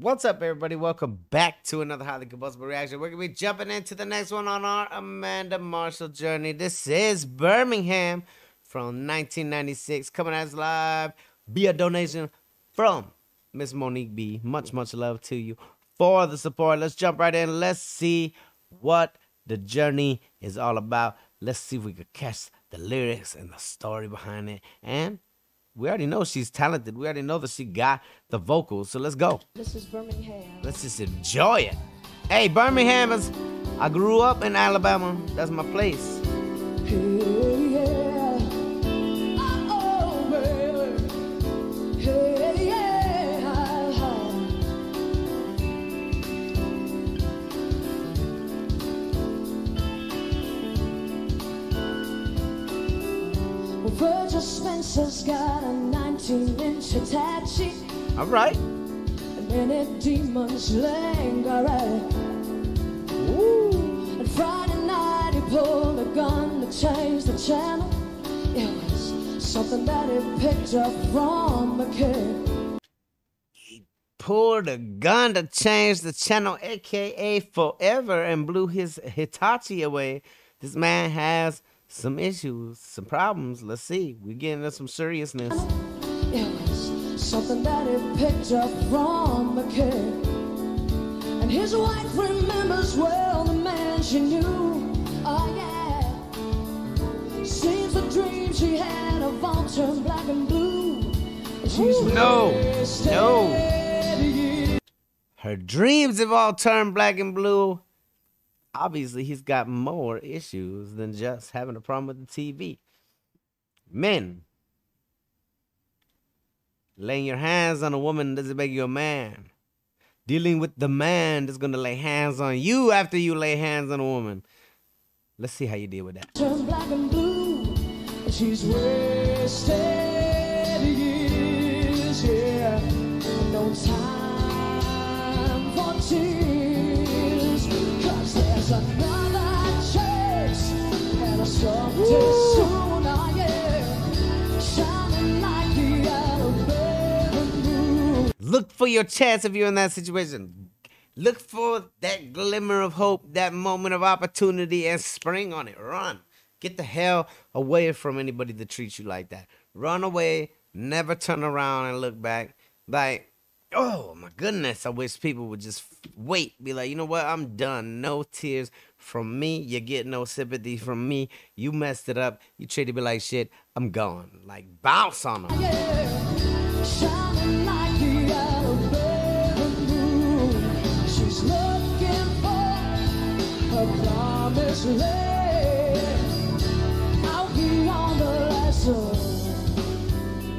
What's up, everybody? Welcome back to another highly combustible reaction. We're going to be jumping into the next one on our Amanda Marshall journey. This is Birmingham from 1996, coming as live via donation from Miss Monique B. Much, much love to you for the support. Let's jump right in. Let's see what the journey is all about. Let's see if we could catch the lyrics and the story behind it. And we already know she's talented. We already know that she got the vocals. So let's go. This is Birmingham. Let's just enjoy it. Hey, Birmingham is... I grew up in Alabama. That's my place. Hey, yeah. Uh-oh, baby. Hey, yeah. Uh-huh. Virgil Spencer's got a 19-inch Hitachi. All right. And many demons linger. Ooh. And Friday night he pulled a gun to change the channel. It was something that he picked up from a kid. He pulled a gun to change the channel, a.k.a. Forever, and blew his Hitachi away. This man has some issues, some problems. Let's see. We're getting into some seriousness. It was something that he picked up from a kid. And his wife remembers well the man she knew. Oh, yeah. Seems the dream she had of all turned black and blue. And she's no. Her dreams have all turned black and blue. Obviously, he's got more issues than just having a problem with the TV. Men, laying your hands on a woman doesn't make you a man. Dealing with the man that's going to lay hands on you after you lay hands on a woman. Let's see how you deal with that. Turns black and blue, and she's wasted years, yeah. No time for tears, because there's another chase, and a someday soon. Look for your chance if you're in that situation. Look for that glimmer of hope, that moment of opportunity, and spring on it. Run. Get the hell away from anybody that treats you like that. Run away. Never turn around and look back. Like, oh, my goodness, I wish people would just wait. Be like, you know what? I'm done. No tears from me. You get no sympathy from me. You messed it up. You treated me like shit. I'm gone. Like, bounce on them. Yeah. I'll be on the lesson.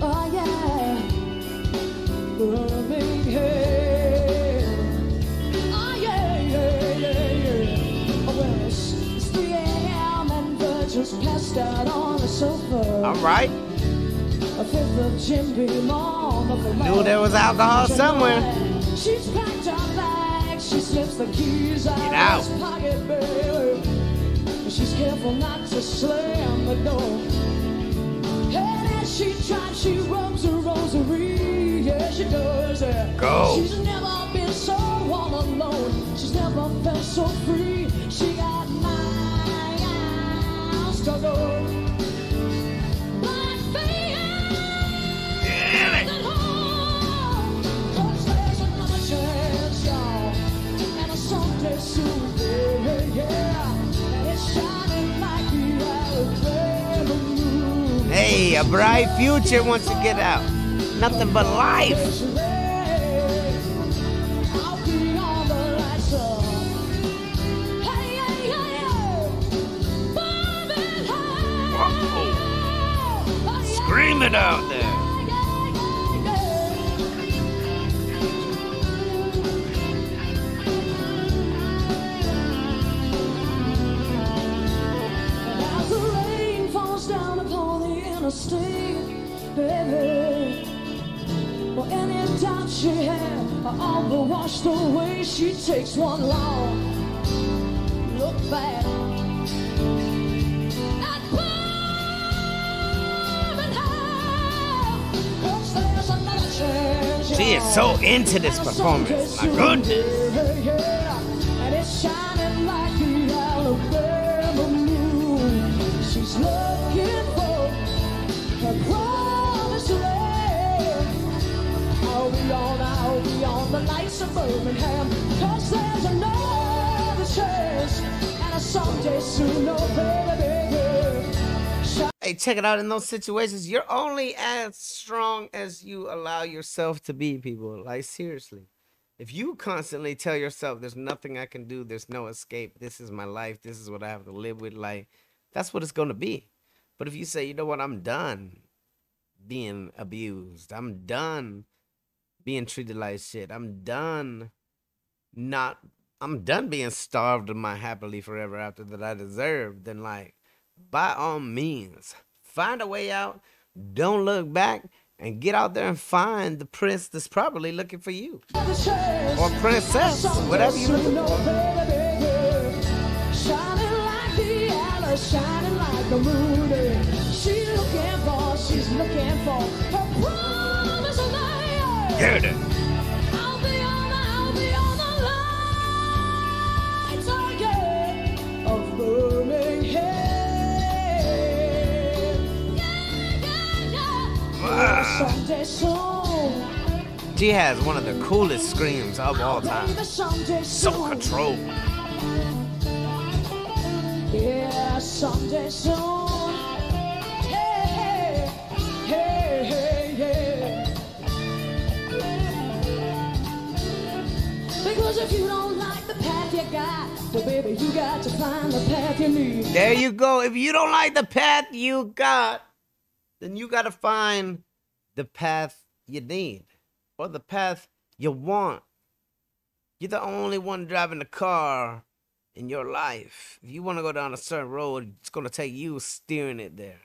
Oh, yeah. Running here. Oh, yeah, yeah, yeah, yeah. Oh, well, it's 3 a.m. and Virgil's passed out on the sofa. All right. A fifth of Jim Beam on the floor. Knew there was alcohol somewhere. She's packed her bag. She slips the keys out of his pocket, baby. She's careful not to slam the door. And as she drives, she rubs her rosary. Yeah, she does. Yeah. Go. She's never been so all alone. She's never felt so free. She got miles to go. But damn it. At home, 'cause there's another chance, y'all. And a someday soon. Yeah, yeah. Hey, a bright future once you get out. Nothing but life. Whoa. Scream it out there. She had all but washed away. She takes one long look back at Birmingham, 'cause there's another chance. She is so into this performance. My goodness. And it's shining like the Alabama moon. She's looking for her promised land. I'll be on the lights of Birmingham. 'Cause there's another chance. And a someday soon, oh baby. Hey, check it out. In those situations, you're only as strong as you allow yourself to be, people. Like, seriously. If you constantly tell yourself, there's nothing I can do, there's no escape, this is my life, this is what I have to live with, like, that's what it's going to be. But if you say, you know what, I'm done being abused. I'm done being treated like shit. I'm done being starved of my happily forever after that I deserve, then, like, by all means, find a way out, don't look back, and get out there and find the prince that's probably looking for you. Or princess, whatever you're looking for. Shining like the hours, shining like the moon. She's looking for her promise of life. Get it. She has one of the coolest screams of all time. So controlled. Yeah, someday soon. Hey, hey, hey, yeah. Because if you don't like the path you got, well, baby, you got to find the path you need. There you go. If you don't like the path you got, then you got to find the path you need or the path you want. You're the only one driving the car in your life. If you want to go down a certain road, it's going to take you steering it there.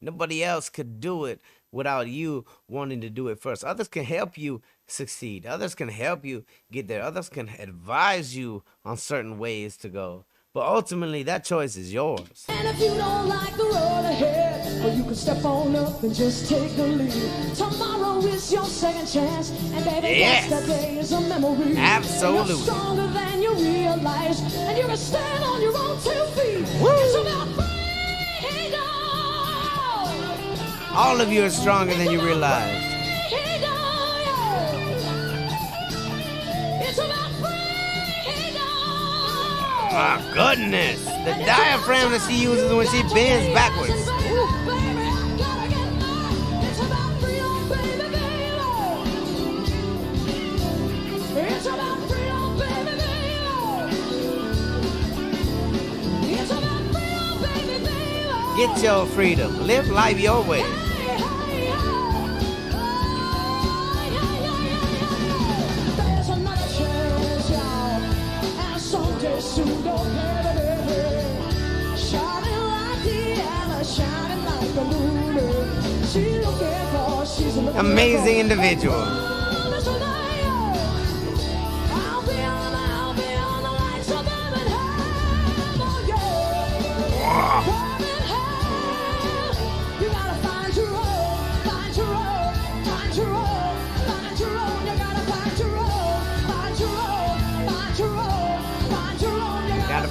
Nobody else could do it without you wanting to do it first. Others can help you succeed. Others can help you get there. Others can advise you on certain ways to go. But ultimately, that choice is yours. And if you don't like the road ahead, well, you can step on up and just take the lead. Tomorrow is your second chance, and baby, yesterday is a memory. Absolutely. You're stronger than you realize, and you can stand on your own 2 feet. Woo. It's about freedom. All of you are stronger than you realize. It's about my goodness, the diaphragm that she uses when she bends backwards. Get your freedom, live life your way. Amazing individual.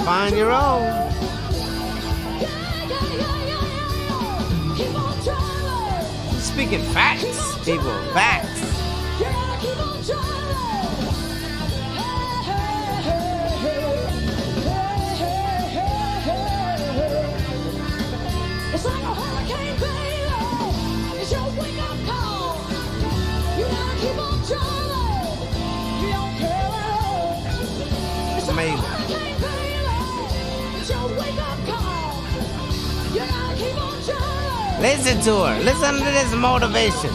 Find your own. Speaking facts, people, facts. It's like a hurricane, baby. It's your wake up call. You gotta keep on trying. It's amazing. Listen to her. Listen to this motivation.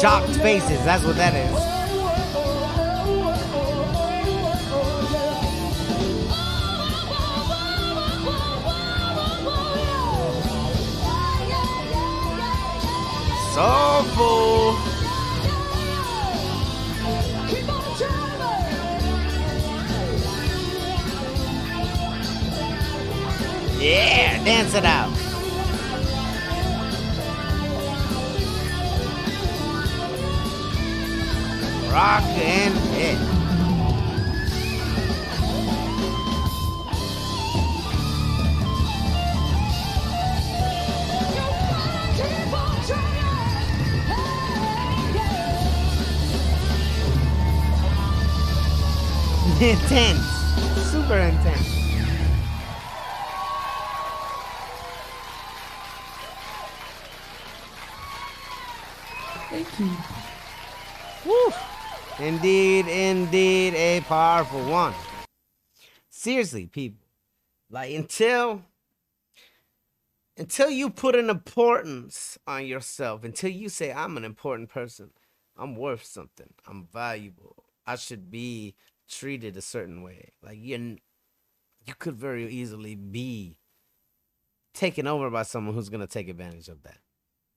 Shocked faces. That's what that is. Soulful. Keep on driving. Yeah, dance it out. Rock and hit. Intense, super intense. Thank you. Woo. Indeed, indeed, a powerful one. Seriously, people, like until you put an importance on yourself, until you say, I'm an important person, I'm worth something, I'm valuable, I should be treated a certain way. Like you could very easily be taken over by someone who's going to take advantage of that.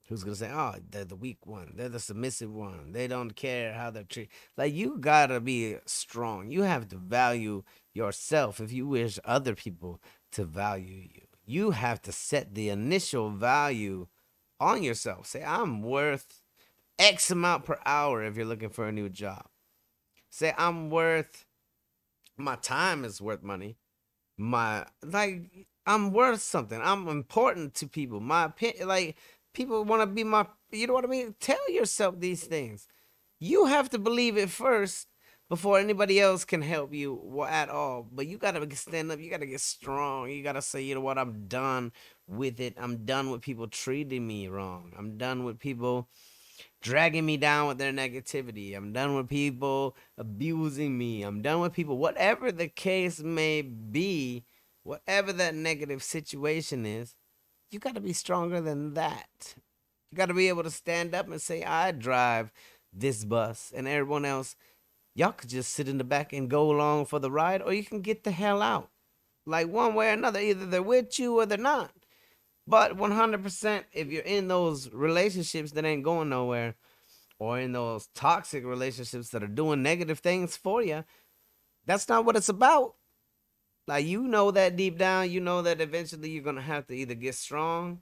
Who's going to say, oh, they're the weak one. They're the submissive one. They don't care how they're treated. Like, you got to be strong. You have to value yourself if you wish other people to value you. You have to set the initial value on yourself. Say, I'm worth X amount per hour if you're looking for a new job. Say, I'm worth, my time is worth money. I'm worth something. I'm important to people. My opinion, like, people want to be my, you know what I mean? Tell yourself these things. You have to believe it first before anybody else can help you at all. But you got to stand up. You got to get strong. You got to say, you know what? I'm done with it. I'm done with people treating me wrong. I'm done with people dragging me down with their negativity. I'm done with people abusing me. I'm done with people. Whatever the case may be, whatever that negative situation is, you got to be stronger than that. You got to be able to stand up and say, I drive this bus, and everyone else, y'all could just sit in the back and go along for the ride, or you can get the hell out. Like, one way or another, either they're with you or they're not. But 100%, if you're in those relationships that ain't going nowhere, or in those toxic relationships that are doing negative things for you, that's not what it's about. Like, you know that deep down, you know that eventually you're going to have to either get strong.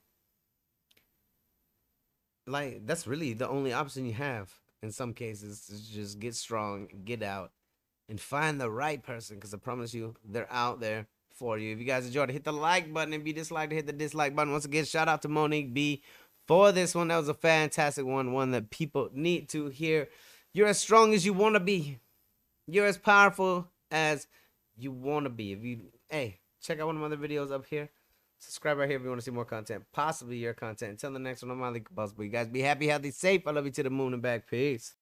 Like, that's really the only option you have in some cases, is just get strong, get out, and find the right person. Because I promise you, they're out there for you. If you guys enjoyed it, hit the like button. If you disliked it, hit the dislike button. Once again, shout out to Monique B for this one. That was a fantastic one, one that people need to hear. You're as strong as you want to be. You're as powerful as you want to be. If you, hey, check out one of my other videos up here. Subscribe right here if you want to see more content, possibly your content. Until the next one, I'm Malik Boss. But you guys be happy, healthy, safe. I love you to the moon and back. Peace.